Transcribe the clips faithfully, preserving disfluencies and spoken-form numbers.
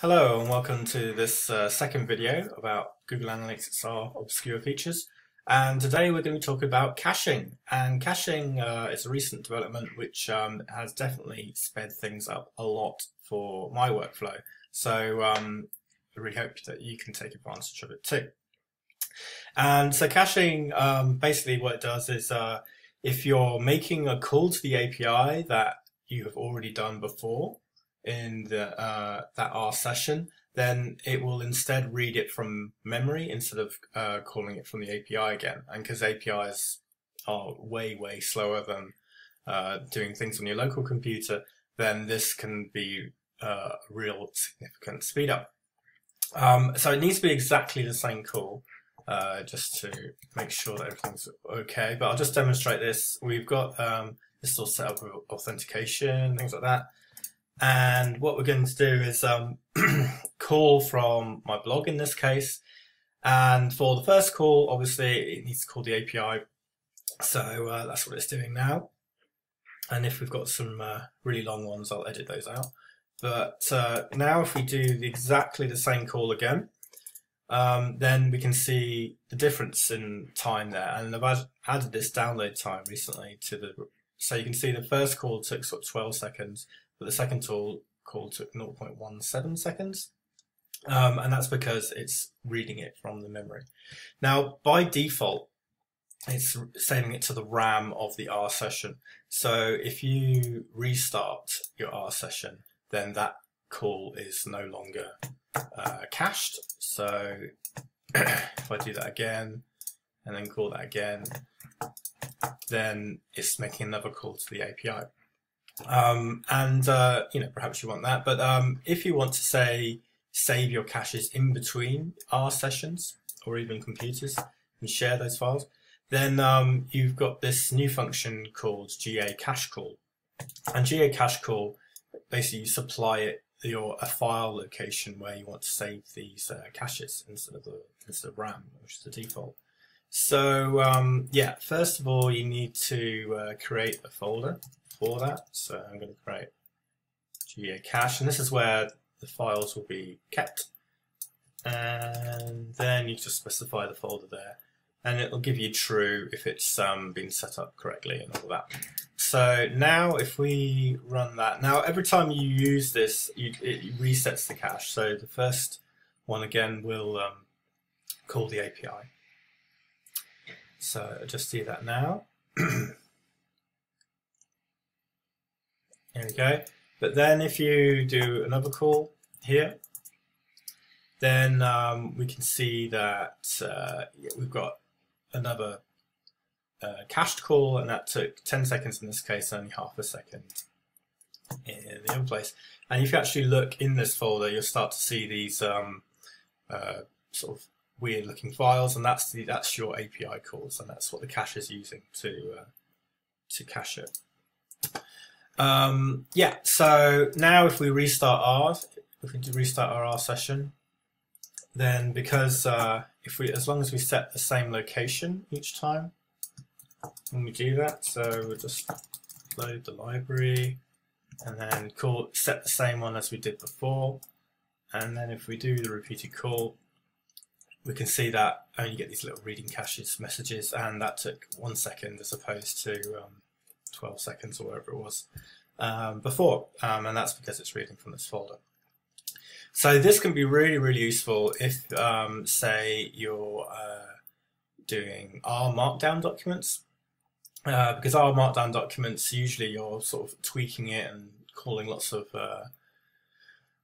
Hello and welcome to this uh, second video about Google Analytics R obscure features, and today we're going to be talking about caching. And caching uh, is a recent development which um, has definitely sped things up a lot for my workflow, so um, I really hope that you can take advantage of it too. And so caching, um, basically what it does is uh, if you're making a call to the A P I that you have already done before in the uh, that R session, then it will instead read it from memory instead of uh, calling it from the A P I again. And because A P Is are way way slower than uh, doing things on your local computer, then this can be uh, a real significant speed up. Um, so it needs to be exactly the same call, uh, just to make sure that everything's okay. But I'll just demonstrate this. We've got um, this all set up with authentication, things like that. And what we're going to do is um, call from my blog in this case. And for the first call, obviously, it needs to call the A P I. So uh, that's what it's doing now. And if we've got some uh, really long ones, I'll edit those out. But uh, now if we do exactly the same call again, um, then we can see the difference in time there. And I've added this download time recently to the, so you can see the first call took sort of twelve seconds. But the second tool call took zero point one seven seconds, um, and that's because it's reading it from the memory. Now, by default, it's saving it to the RAM of the R session. So if you restart your R session, then that call is no longer uh, cached. So if I do that again and then call that again, then it's making another call to the A P I. Um, and, uh, you know, perhaps you want that, but, um, if you want to say, save your caches in between R sessions or even computers and share those files, then, um, you've got this new function called gaCacheCall. And gaCacheCall, basically you supply it your, a file location where you want to save these, uh, caches instead of the, instead of RAM, which is the default. So, um, yeah, first of all, you need to, uh, create a folder for that. So I'm going to create gaCache, and this is where the files will be kept, and then you just specify the folder there, and it'll give you true if it's um, been set up correctly and all that. So now if we run that, now every time you use this, you, it resets the cache. So the first one again will um, call the A P I. So I'll just do that now. There we go. But then if you do another call here, then um, we can see that uh, we've got another uh, cached call, and that took ten seconds in this case, only half a second in the other place. And if you actually look in this folder, you'll start to see these um, uh, sort of weird looking files, and that's the, that's your A P I calls, and that's what the cache is using to, uh, to cache it. Um, yeah, so now if we restart R, if we restart our R session, then because uh, if we, as long as we set the same location each time when we do that, so we'll just load the library and then call, set the same one as we did before, and then if we do the repeated call, we can see that only get these little reading caches messages, and that took one second as opposed to um, twelve seconds or whatever it was um, before, um, and that's because it's reading from this folder. So this can be really really useful if um, say you're uh, doing R Markdown documents, uh, because R Markdown documents, usually you're sort of tweaking it and calling lots of uh,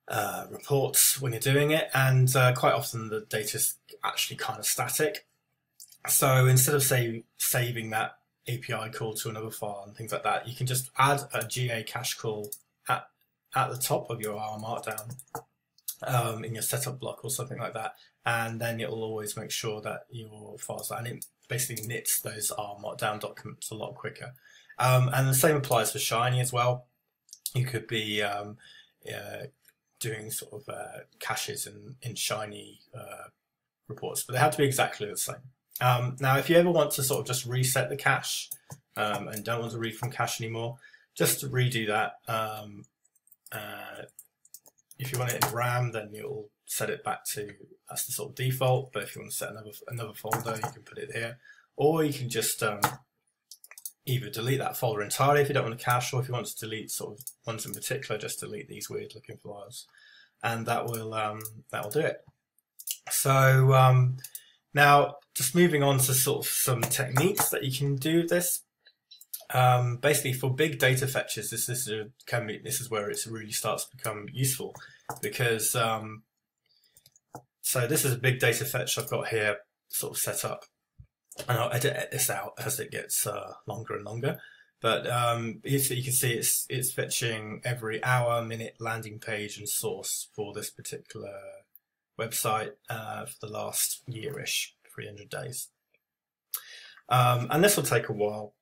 uh, reports when you're doing it, and uh, quite often the data's actually kind of static. So instead of say saving that A P I call to another file and things like that, you can just add a gaCache call at, at the top of your R Markdown um, in your setup block or something like that, and then it will always make sure that your files are, and it basically knits those R Markdown documents a lot quicker. Um, and the same applies for Shiny as well. You could be um, uh, doing sort of uh, caches in, in Shiny uh, reports, but they have to be exactly the same. Um, now, if you ever want to sort of just reset the cache um, and don't want to read from cache anymore, just redo that um, uh, if you want it in RAM, then you'll set it back to that's the sort of default. But if you want to set another another folder, you can put it here, or you can just um, either delete that folder entirely if you don't want to cache, or if you want to delete sort of ones in particular, just delete these weird looking files, and that will um, that will do it. So um, now just moving on to sort of some techniques that you can do with this. Um, basically, for big data fetches, this this is can be this is where it really starts to become useful, because um, so this is a big data fetch I've got here, sort of set up, and I'll edit this out as it gets uh, longer and longer. But um, you can see it's it's fetching every hour, minute, landing page, and source for this particular website uh, for the last year-ish, three hundred days, um, and this will take a while,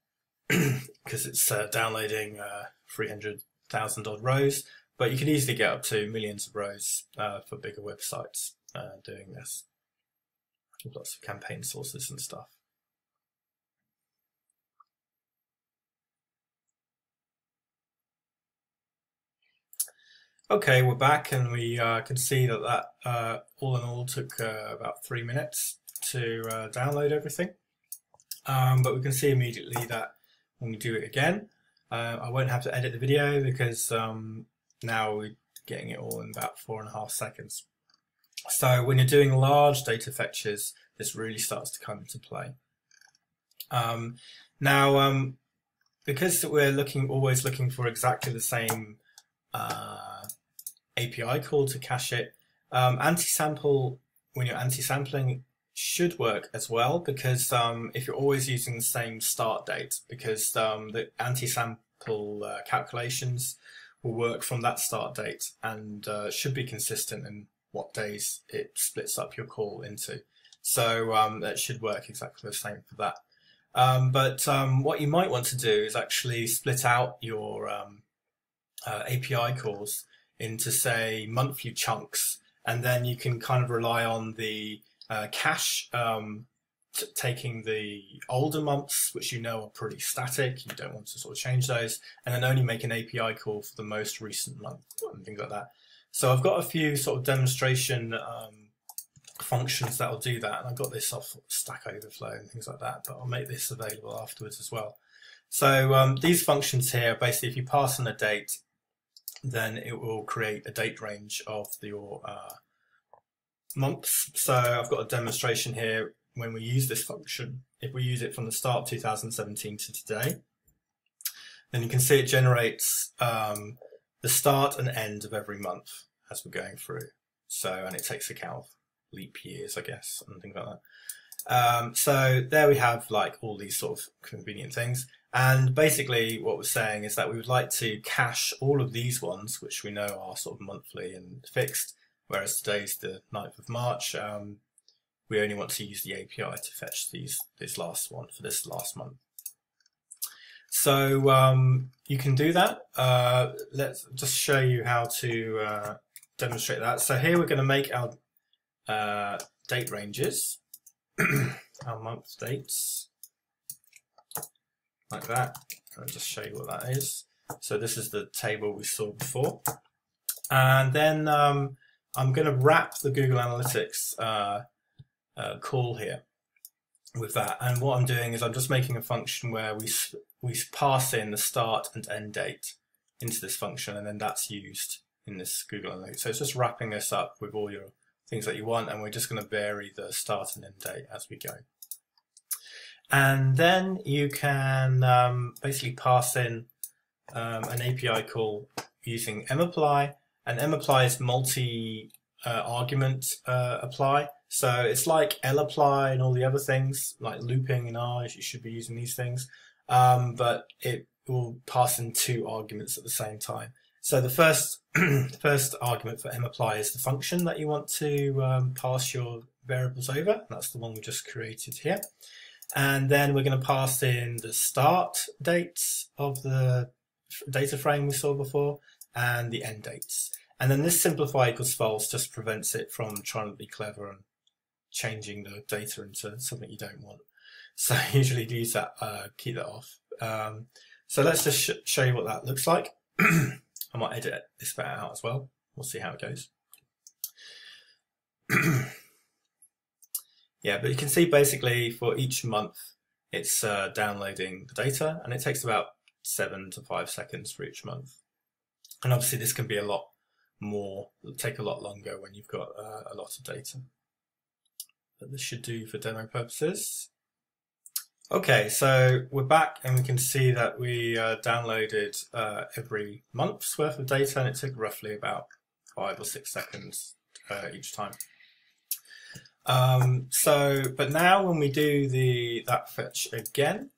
because it's uh, downloading uh, three hundred thousand odd rows, but you can easily get up to millions of rows uh, for bigger websites uh, doing this. With lots of campaign sources and stuff. Okay, we're back, and we uh, can see that that uh, all in all took uh, about three minutes to uh, download everything. Um, but we can see immediately that when we do it again, uh, I won't have to edit the video, because um, now we're getting it all in about four and a half seconds. So when you're doing large data fetches, this really starts to come into play. Um, now, um, because we're looking always looking for exactly the same uh, A P I call to cache it, um, anti-sample, when you're anti-sampling, should work as well, because um, if you're always using the same start date, because um, the anti-sample uh, calculations will work from that start date, and uh, should be consistent in what days it splits up your call into. So um, that should work exactly the same for that. Um, but um, what you might want to do is actually split out your um, uh, A P I calls into, say, monthly chunks, and then you can kind of rely on the Uh, cache um, t taking the older months, which you know are pretty static, you don't want to sort of change those, and then only make an A P I call for the most recent month and things like that. So I've got a few sort of demonstration um, functions that will do that, and I've got this off Stack Overflow and things like that, but I'll make this available afterwards as well. So um, these functions here, basically if you pass in a date, then it will create a date range of your uh, months. So I've got a demonstration here. When we use this function, if we use it from the start of two thousand seventeen to today, then you can see it generates um, the start and end of every month as we're going through. So, and it takes account of leap years, I guess, and things like that. Um, so there we have like all these sort of convenient things. And basically what we're saying is that we would like to cache all of these ones, which we know are sort of monthly and fixed, whereas today's the ninth of March, um, we only want to use the A P I to fetch these this last one for this last month. So um, you can do that. Uh, let's just show you how to uh, demonstrate that. So here we're going to make our uh, date ranges, our month dates, like that. I'll just show you what that is. So this is the table we saw before. And then um, I'm going to wrap the Google Analytics uh, uh, call here with that, and what I'm doing is I'm just making a function where we we pass in the start and end date into this function, and then that's used in this Google Analytics. So it's just wrapping this up with all your things that you want, and we're just going to vary the start and end date as we go. And then you can um, basically pass in um, an A P I call using mApply. And mApply is multi-argument uh, uh, apply, so it's like lApply and all the other things, like looping in R, you should be using these things, um, but it will pass in two arguments at the same time. So the first, first argument for mApply is the function that you want to um, pass your variables over, that's the one we just created here. And then we're going to pass in the start dates of the data frame we saw before, and the end dates, and then this simplify equals false just prevents it from trying to be clever and changing the data into something you don't want. So I usually use that, uh, keep that off. Um, so let's just sh show you what that looks like. I might edit this bit out as well. we'll see how it goes. Yeah, but you can see basically for each month it's uh, downloading the data, and it takes about seven to five seconds for each month. And obviously this can be a lot more, take a lot longer when you've got uh, a lot of data. But this should do for demo purposes. Okay, so we're back and we can see that we uh, downloaded uh, every month's worth of data, and it took roughly about five or six seconds uh, each time. Um, so, but now when we do the that fetch again,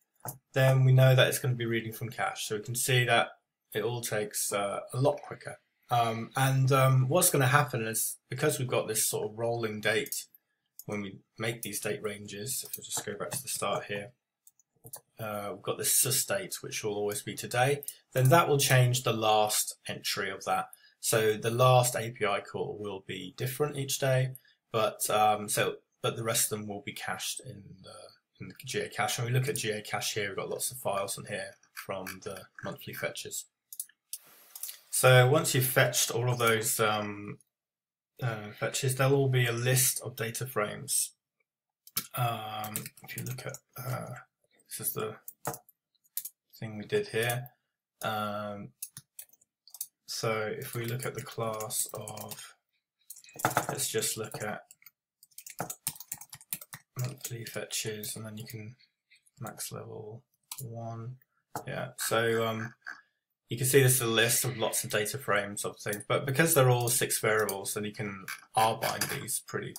then we know that it's going to be reading from cache. So we can see that it all takes uh, a lot quicker. Um, and um, what's going to happen is, because we've got this sort of rolling date when we make these date ranges, if we just go back to the start here, uh, we've got this sys date, which will always be today, then that will change the last entry of that. So the last A P I call will be different each day. But um, so, but the rest of them will be cached in the, in the geocache. When we look at geocache here, we've got lots of files on here from the monthly fetches. So once you've fetched all of those um, uh, fetches, there'll all be a list of data frames. Um, if you look at uh, this is the thing we did here. Um, so if we look at the class of, let's just look at monthly fetches, and then you can max level one. Yeah, so um, you can see this is a list of lots of data frames of things, but because they're all six variables, then you can rbind these pretty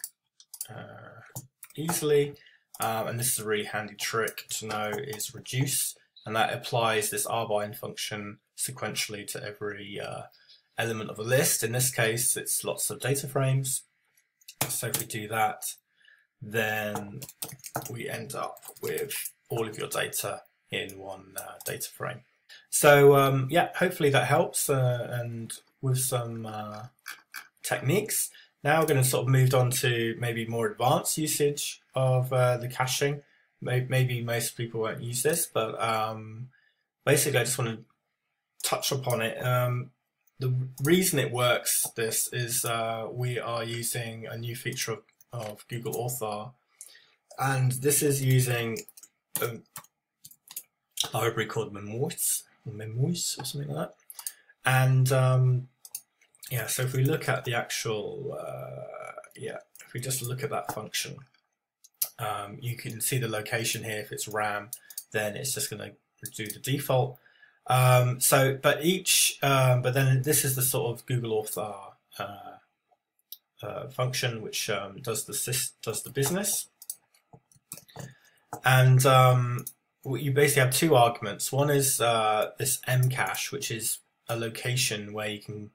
uh, easily. Um, and this is a really handy trick to know is reduce, and that applies this rbind function sequentially to every uh, element of a list. In this case, it's lots of data frames. So if we do that, then we end up with all of your data in one uh, data frame. So um, yeah, hopefully that helps. Uh, and with some uh, techniques, now we're going to sort of move on to maybe more advanced usage of uh, the caching. Maybe most people won't use this, but um, basically I just want to touch upon it. Um, The reason it works, this, is uh, we are using a new feature of, of googleAuthR, and this is using a library called Memoise, Memoise or something like that. And um, yeah, so if we look at the actual, uh, yeah, if we just look at that function, um, you can see the location here. If it's RAM, then it's just going to do the default. Um, so, but each, um, but then this is the sort of googleAuthR uh, uh, function which um, does the sys, does the business, and um, you basically have two arguments. One is uh, this mCache, which is a location where you can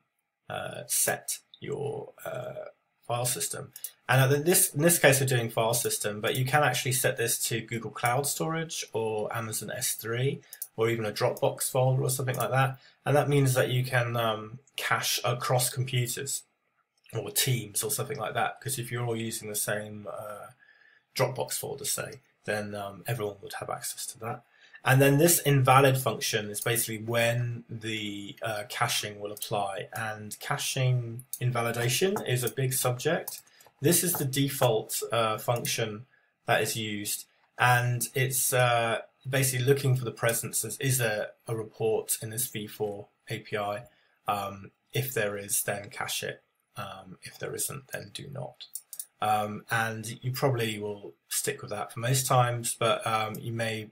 uh, set your uh, file system, and at this in this case we're doing file system, but you can actually set this to Google Cloud Storage or Amazon S three. Or even a Dropbox folder or something like that, and that means that you can um, cache across computers or teams or something like that. Because if you're all using the same uh, Dropbox folder, say, then um, everyone would have access to that. And then this invalid function is basically when the uh, caching will apply. And caching invalidation is a big subject. This is the default uh, function that is used, and it's uh, basically looking for the presence as is there a report in this v four A P I. Um, if there is, then cache it. Um, if there isn't, then do not. Um, and you probably will stick with that for most times, but um, you may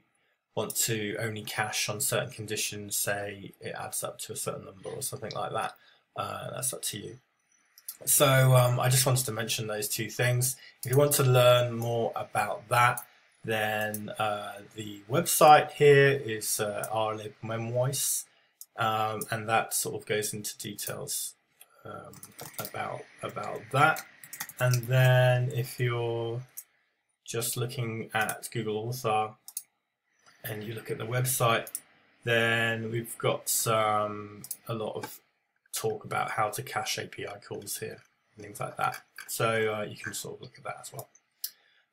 want to only cache on certain conditions, say it adds up to a certain number or something like that. Uh, that's up to you. So um, I just wanted to mention those two things. If you want to learn more about that, then uh, the website here is uh, r Memoise, um, and that sort of goes into details um, about about that. And then if you're just looking at googleAuthR and you look at the website, then we've got some a lot of talk about how to cache A P I calls here and things like that. So uh, you can sort of look at that as well.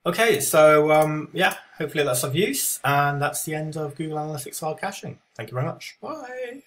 Okay, so um, yeah, hopefully that's of use, and that's the end of Google Analytics file caching. Thank you very much. Bye.